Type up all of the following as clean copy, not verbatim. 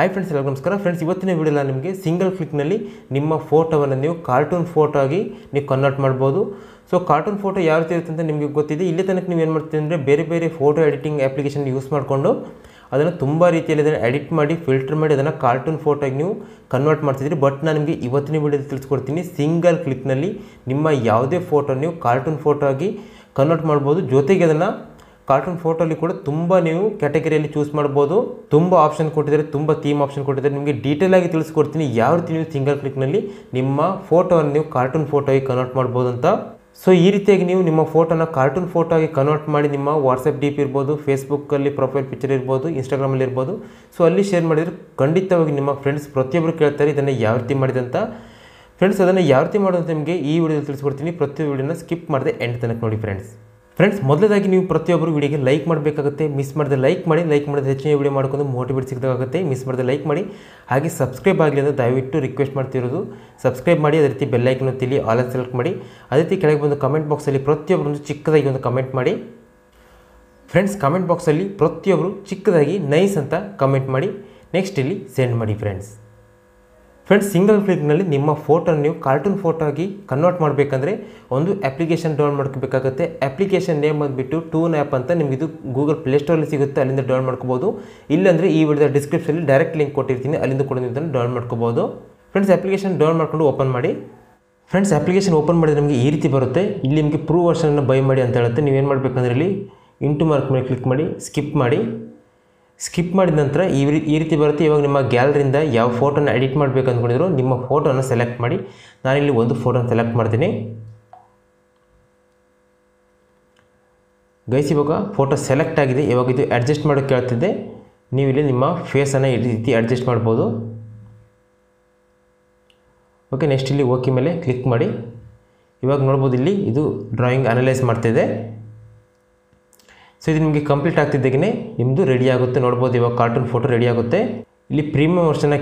Hi friends, welcome to friends. Ivattina video la nimage single click nalli nimma photo vanna neevu cartoon photo agi neevu convert madabodu. So cartoon photo yav reeti irutte anta nimage gottide. Ille tanaka neevu en martidre andre bere photo editing application use madkondo adanna tumba reetiyalli adanna edit maadi filter maadi adanna cartoon photo agi neevu convert martidre. But nanu nimage ivattina video alli telisikotini single click nalli nimma yavade photo neevu cartoon photo agi convert madabodu. Jotege adanna Cartoon photo alli kuda tumba new category alli choose madabodu tumba option kottidare tumba theme option kottidare nimage detail agi telisikotini yav reeti new single click nalli nimma photo annu new cartoon photo agi convert madabodu anta so ee reetiyagi new nimma photo na cartoon photo agi convert maadi nimma WhatsApp DP irbodu Facebook alli profile picture irbodu Instagram alli irbodu so alli share madidre kanditavagi nimma friends protiyobbaru keltare idanna yav reeti madide anta friends adanna yav reeti madodu anta nimage ee video alli telisikotini prati video na skip madide end tanaka nodi friends Friends, ಮೊದಲದಾಗಿ ನೀವು ಪ್ರತಿಯೊಬ್ಬರು ವಿಡಿಯೋಗೆ like ಮಾಡಬೇಕಾಗುತ್ತೆ miss ಮಾಡದೆ like ಮಾಡಿ ಹೆಚ್ಚಿನ video ಮಾಡ್ಕೊಂಡು motivate ಸಿಗಬೇಕಾಗುತ್ತೆ miss ಮಾಡದೆ ಲೈಕ್ ಮಾಡಿ ಹಾಗೆ ಸಬ್ಸ್ಕ್ರೈಬ್ ಆಗಲಿ ಅಂತ ದಯವಿಟ್ಟು ರಿಕ್ವೆಸ್ಟ್ ಮಾಡ್ತಿರೋದು ಸಬ್ಸ್ಕ್ರೈಬ್ ಮಾಡಿ ಅದೇ ರೀತಿ ಬೆಲ್ ಐಕಾನ್ ಒತ್ತಿ ಆಲ್ ಅಂತ ಸೆಲೆಕ್ಟ್ ಮಾಡಿ ಅದೇ ರೀತಿ ಕೆಳಗೆ ಬಂದು ಕಮೆಂಟ್ ಬಾಕ್ಸ್ ಅಲ್ಲಿ ಪ್ರತಿಯೊಬ್ಬರು ಚಿಕ್ಕದಾಗಿ ಒಂದು ಕಮೆಂಟ್ ಮಾಡಿ ಫ್ರೆಂಡ್ಸ್ ಕಮೆಂಟ್ ಬಾಕ್ಸ್ ಅಲ್ಲಿ ಪ್ರತಿಯೊಬ್ಬರು ಚಿಕ್ಕದಾಗಿ ನೈಸ್ ಅಂತ ಕಮೆಂಟ್ ಮಾಡಿ ನೆಕ್ಸ್ಟ್ ಇಲ್ಲಿ ಸೆಂಡ್ ಮಾಡಿ ಫ್ರೆಂಡ್ಸ್ ಫ್ರೆಂಡ್ಸ್ ಸಿಂಗಲ್ ಕ್ಲಿಕ್ ನಲ್ಲಿ ನಿಮ್ಮ ಫೋಟೋ ನೀವು ಕಾರ್ಟೂನ್ ಫೋಟೋ ಆಗಿ ಕನ್ವರ್ಟ್ ಮಾಡಬೇಕಂದ್ರೆ ಒಂದು ಅಪ್ಲಿಕೇಶನ್ ಡೌನ್ಲೋಡ್ ಮಾಡ್ಕೋಬೇಕಾಗುತ್ತೆ ಅಪ್ಲಿಕೇಶನ್ ನೇಮ್ ಬಂದ್ಬಿಟ್ಟು ಟೂನ್ ಆಪ್ ಅಂತ ನಿಮಗೆ ಇದು Google Play Store ಅಲ್ಲಿ ಸಿಗುತ್ತೆ ಅಲ್ಲಿಂದ ಡೌನ್ಲೋಡ್ ಮಾಡ್ಕೋಬಹುದು ಇಲ್ಲಂದ್ರೆ ಈ ವಿಡಿಯೋದ ಡಿಸ್ಕ್ರಿಪ್ಷನ್ ಅಲ್ಲಿ ಡೈರೆಕ್ಟ್ ಲಿಂಕ್ ಕೊಟ್ಟಿರ್ತೀನಿ ಅಲ್ಲಿಂದ ಕೂಡ ನೀವು ಇದನ್ನ ಡೌನ್ಲೋಡ್ ಮಾಡ್ಕೋಬಹುದು ಫ್ರೆಂಡ್ಸ್ ಅಪ್ಲಿಕೇಶನ್ ಡೌನ್ಲೋಡ್ ಮಾಡ್ಕೊಂಡು ಓಪನ್ ಮಾಡಿ ಫ್ರೆಂಡ್ಸ್ ಅಪ್ಲಿಕೇಶನ್ ಓಪನ್ ಮಾಡಿದ್ರೆ ನಿಮಗೆ ಈ ರೀತಿ ಬರುತ್ತೆ ಇಲ್ಲಿ ನಿಮಗೆ ಪ್ರೂವ್ ವರ್ಷನ್ ಅನ್ನು ಬೈ ಮಾಡಿ ಅಂತ ಹೇಳುತ್ತೆ ನೀವು ಏನು ಮಾಡಬೇಕಂದ್ರೆ ಇಲ್ಲಿ ಇಂಟು ಮಾರ್ಕ್ ಮೇಲೆ ಕ್ಲಿಕ್ ಮಾಡಿ ಸ್ಕಿಪ್ ಮಾಡಿದ ನಂತರ ಈ ರೀತಿ ಬರುತ್ತೆ ಇವಾಗ ನಿಮ್ಮ ಗ್ಯಾಲರಿಯಿಂದ ಯಾವ ಫೋಟೋನ ಎಡಿಟ್ ಮಾಡಬೇಕು ಅಂದ್ಕೊಂಡಿದ್ರು ನಿಮ್ಮ ಫೋಟೋನ ಸೆಲೆಕ್ಟ್ ಮಾಡಿ ನಾನು ಇಲ್ಲಿ ಒಂದು ಫೋಟೋನ ಸೆಲೆಕ್ಟ್ ಮಾಡ್ತೀನಿ ಗೈಸ್ ಇವಾಗ ಫೋಟೋ ಸೆಲೆಕ್ಟ್ ಆಗಿದೆ ಇವಾಗ ಇದು ಅಡ್ಜಸ್ಟ್ ಮಾಡೋಕೆ ಹೇಳ್ತಿದ್ದೆ ನೀವು ಇಲ್ಲಿ ನಿಮ್ಮ ಫೇಸ್ ಅನ್ನು ಈ ರೀತಿ ಅಡ್ಜಸ್ಟ್ ಮಾಡಬಹುದು ಓಕೆ ನೆಕ್ಸ್ಟ್ ಇಲ್ಲಿ ಓಕೆ ಮೇಲೆ ಕ್ಲಿಕ್ ಮಾಡಿ ಇವಾಗ ನೋಡಬಹುದು ಇಲ್ಲಿ ಇದು ಡ್ರಾಯಿಂಗ್ ಅನಲೈಸ್ ಮಾಡ್ತಿದೆ So, this is complete activity. You can ready a cartoon photo. You can see premium version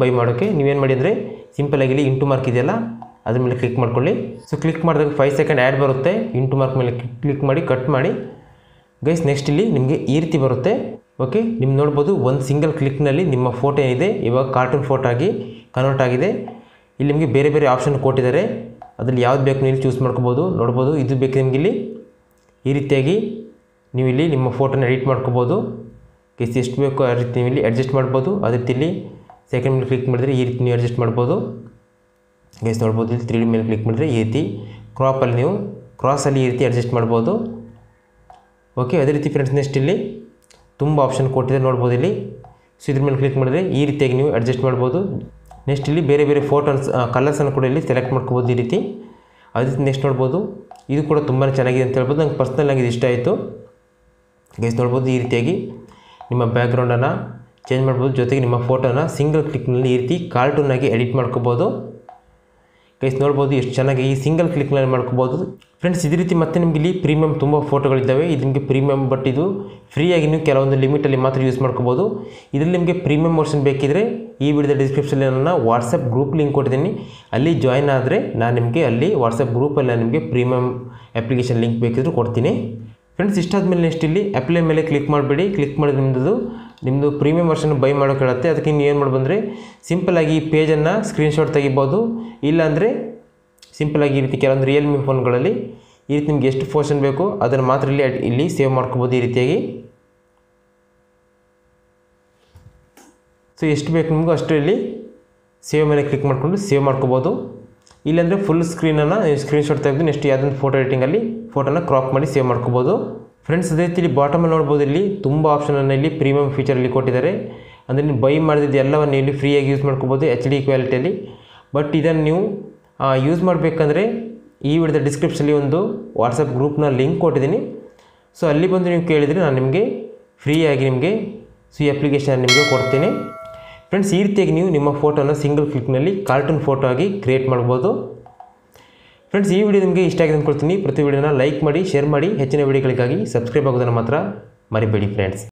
by Madoke. You can simple into mark. So, click 5 second add into mark. Click cut. Guys, next, you can see one single click. You photo. This cartoon photo. You option. You choose this. ನೀವು ಇಲ್ಲಿ ನಿಮ್ಮ ಫೋಟೋನ edit ಮಾಡ್ಕೊಬಹುದು guys ಎಷ್ಟು ಬೇಕೋ ಆ ರೀತಿ ನೀವು ಇಲ್ಲಿ ಅಡ್ಜಸ್ಟ್ ಮಾಡಬಹುದು ಅದೇ ರೀತಿ ಸೆಕೆಂಡ್ ಮೇಲೆ ಕ್ಲಿಕ್ ಮಾಡಿದ್ರೆ ಈ ರೀತಿ ನೀವು ಅಡ್ಜಸ್ಟ್ ಮಾಡಬಹುದು ಗೈಸ್ ನೋಡಬಹುದು ಇಲ್ಲಿ 3D ಮೇಲೆ ಕ್ಲಿಕ್ ಮಾಡಿದ್ರೆ ಈ ರೀತಿ ಕ್ರಾಪ್ ಅಲ್ಲಿ ನೀವು ಕ್ರಾಸ್ ಅಲ್ಲಿ ಈ ರೀತಿ ಅಡ್ಜಸ್ಟ್ ಮಾಡಬಹುದು ಓಕೆ ಅದೇ ರೀತಿ ಫ್ರೆಂಡ್ಸ್ ನೆಕ್ಸ್ಟ್ ಇಲ್ಲಿ ತುಂಬಾ ಆಪ್ಷನ್ ಕೊಟ್ಟಿದ್ದಾರೆ ನೋಡಬಹುದು ಇಲ್ಲಿ ಸೋ ಇದರ ಮೇಲೆ ಕ್ಲಿಕ್ ಮಾಡಿದ್ರೆ ಈ ರೀತಿಯಾಗಿ ನೀವು ಅಡ್ಜಸ್ಟ್ ಮಾಡಬಹುದು ನೆಕ್ಸ್ಟ್ ಇಲ್ಲಿ ಬೇರೆ ಬೇರೆ ಫೋಟೋಸ್ ಕಲರ್ಸ್ ಅನ್ನು ಕೂಡ ಇಲ್ಲಿ ಸೆಲೆಕ್ಟ್ ಮಾಡ್ಕೊಬಹುದು ಈ ರೀತಿ ಅದೇ ನೆಕ್ಸ್ಟ್ ನೋಡಬಹುದು ಇದು ಕೂಡ ತುಂಬಾನೇ ಚೆನ್ನಾಗಿದೆ ಅಂತ ಹೇಳಬಹುದು ನನಗೆ ಪರ್ಸನಲ್ ಆಗಿ ಇಷ್ಟ ಆಯ್ತು ಗೈಸ್ ನೋಡಬಹುದು ಈ ರೀತಿಯಾಗಿ ನಿಮ್ಮ ಬ್ಯಾಕ್ ಗ್ರೌಂಡ್ ಅನ್ನು ಚೇಂಜ್ ಮಾಡಬಹುದು ಜೊತೆಗೆ ನಿಮ್ಮ ಫೋಟೋನ ಸಿಂಗಲ್ ಕ್ಲಿಕ್ ನಲ್ಲಿ ಈ ರೀತಿ ಕಾರ್ಟೂನ್ ಆಗಿ ಎಡಿಟ್ ಮಾಡ್ಕೋಬಹುದು ಗೈಸ್ ನೋಡಬಹುದು ಎಷ್ಟು ಚೆನ್ನಾಗಿ ಈ ಸಿಂಗಲ್ ಕ್ಲಿಕ್ ನಲ್ಲಿ ಮಾಡ್ಕೋಬಹುದು ಫ್ರೆಂಡ್ಸ್ ಇದೇ ರೀತಿ ಮತ್ತೆ ನಿಮಗೆ ಇಲ್ಲಿ ಪ್ರೀಮಿಯಂ ತುಂಬಾ ಫೋಟೋಗಳು ಇದ್ದಾವೆ ಇದು ನಿಮಗೆ ಪ್ರೀಮಿಯಂ ಬಟ್ ಇದು ಫ್ರೀ ಆಗಿ ನೀವು ಕೆಲವೊಂದು ಲಿಮಿಟ್ ಅಲ್ಲಿ ಮಾತ್ರ ಯೂಸ್ ಮಾಡ್ಕೋಬಹುದು ಇದರಲ್ಲಿ ನಿಮಗೆ ಪ್ರೀಮಿಯಂ ವರ್ಷನ್ ಬೇಕಿದ್ರೆ ಈ ವಿಡಿಯೋದ ಡಿಸ್ಕ್ರಿಪ್ಷನ್ ಅಲ್ಲಿ ನಾನು WhatsApp ಗ್ರೂಪ್ ಲಿಂಕ್ ಕೊಟ್ಟಿದ್ದೀನಿ ಅಲ್ಲಿ ಜಾಯಿನ್ ಆದ್ರೆ ನಾನು ನಿಮಗೆ ಅಲ್ಲಿ WhatsApp ಗ್ರೂಪ್ ಅಲ್ಲಿ ನಿಮಗೆ ಪ್ರೀಮಿಯಂ ಅಪ್ಲಿಕೇಶನ್ ಲಿಂಕ್ ಬೇಕಿದ್ರೆ ಕೊಡ್ತೀನಿ ಫ್ರೆಂಡ್ಸ್ ಇಷ್ಟಾದ ಮೇಲೆ ನೆಕ್ಸ್ಟ್ ಇಲ್ಲಿ ಅಪ್ಲೈ ಮೇಲೆ ಕ್ಲಿಕ್ ಮಾಡಬೇಡಿ ಕ್ಲಿಕ್ ಮಾಡಿದ್ರೆ ನಿಮ್ಮದು ಪ್ರೀಮಿಯಂ ವರ್ಷನ್ ಬೈ ಮಾಡೋಕೆ ಹೇಳುತ್ತೆ ಅದಕ್ಕೆ ನೀವು ಏನು ಮಾಡಿ ಬಂದರೆ ಸಿಂಪಲ್ ಆಗಿ ಈ ಪೇಜನ್ನು ಸ್ಕ್ರೀನ್ಶಾಟ್ ತೆಗಿಬೋದು ಇಲ್ಲಾಂದರೆ ಸಿಂಪಲ್ ಆಗಿ ಈ ರೀತಿ ಕೆಲವೊಂದು ರಿಯಲ್ಮಿ ಫೋನ್ಗಳಲ್ಲಿ ಈ ರೀತಿ ನಿಮಗೆ ಎಷ್ಟು ಫೋಷನ್ ಬೇಕು ಅದನ್ನು ಮಾತ್ರ ಇಲ್ಲಿ ಸೇವ್ ಮಾಡ್ಕೋಬೋದು ಈ ರೀತಿಯಾಗಿ ಸೊ ಎಷ್ಟು ಬೇಕು ನಿಮಗೂ ಅಷ್ಟು ಇಲ್ಲಿ ಸೇವ್ ಮೇಲೆ ಕ್ಲಿಕ್ ಮಾಡಿಕೊಂಡು ಸೇವ್ ಮಾಡ್ಕೋಬೋದು ಇಲ್ಲಾಂದರೆ ಫುಲ್ ಸ್ಕ್ರೀನನ್ನು ನೀವು ಸ್ಕ್ರೀನ್ಶಾಟ್ ತೆಗೆದು ನೆಕ್ಸ್ಟ್ ಯಾವುದೊಂದು ಫೋಟೋ ಎಡಿಟಿಂಗಲ್ಲಿ ಫೋಟೋನ ಕ್ರಾಪ್ ಮಾಡಿ ಸೇವ್ ಮಾಡ್ಕೋಬೋದು ಫ್ರೆಂಡ್ಸ್ ಅದೇ ರೀತಿ ಬಾಟಮಲ್ಲಿ ನೋಡ್ಬೋದು ಇಲ್ಲಿ ತುಂಬ ಆಪ್ಷನನ್ನು ಇಲ್ಲಿ ಪ್ರೀಮಿಯಂ ಫೀಚರಲ್ಲಿ ಕೊಟ್ಟಿದ್ದಾರೆ ಅಂದರೆ ನೀವು ಬೈ ಮಾಡಿದ್ದು ಎಲ್ಲವನ್ನು ಇಲ್ಲಿ ಫ್ರೀಯಾಗಿ ಯೂಸ್ ಮಾಡ್ಕೋಬೋದು ಎಚ್ ಡಿ ಕ್ವಾಲಿಟಿಯಲ್ಲಿ ಬಟ್ ಇದನ್ನು ನೀವು ಯೂಸ್ ಮಾಡಬೇಕಂದ್ರೆ ಈ ವಿಡಿಯೋದ ಡಿಸ್ಕ್ರಿಪ್ಷನಲ್ಲಿ ಒಂದು ವಾಟ್ಸಪ್ ಗ್ರೂಪ್ನ ಲಿಂಕ್ ಕೊಟ್ಟಿದ್ದೀನಿ ಸೊ ಅಲ್ಲಿ ಬಂದು ನೀವು ಕೇಳಿದರೆ ನಾನು ನಿಮಗೆ ಫ್ರೀಯಾಗಿ ನಿಮಗೆ ಸೊ ಈ ಅಪ್ಲಿಕೇಶನ್ ನಿಮಗೆ ಕೊಡ್ತೀನಿ ಫ್ರೆಂಡ್ಸ್ ಈ ರೀತಿಯಾಗಿ ನೀವು ನಿಮ್ಮ ಫೋಟೋನ ಸಿಂಗಲ್ ಕ್ಲಿಕ್ನಲ್ಲಿ ಕಾರ್ಟೂನ್ ಫೋಟೋ ಆಗಿ ಕ್ರಿಯೇಟ್ ಮಾಡ್ಬೋದು ಫ್ರೆಂಡ್ಸ್ ಈ ವಿಡಿಯೋ ನಿಮಗೆ ಇಷ್ಟ ಆಗಿದೆ ಅಂದ್ಕೊಳ್ತೀನಿ ಪ್ರತಿ ವಿಡಿಯೋನ ಲೈಕ್ ಮಾಡಿ ಶೇರ್ ಮಾಡಿ ಹೆಚ್ಚಿನ ವಿಡಿಯೋಗಳಿಗಾಗಿ ಸಬ್ಸ್ಕ್ರೈಬ್ ಆಗೋದನ್ನು ಮಾತ್ರ ಮರಿಬೇಡಿ ಫ್ರೆಂಡ್ಸ್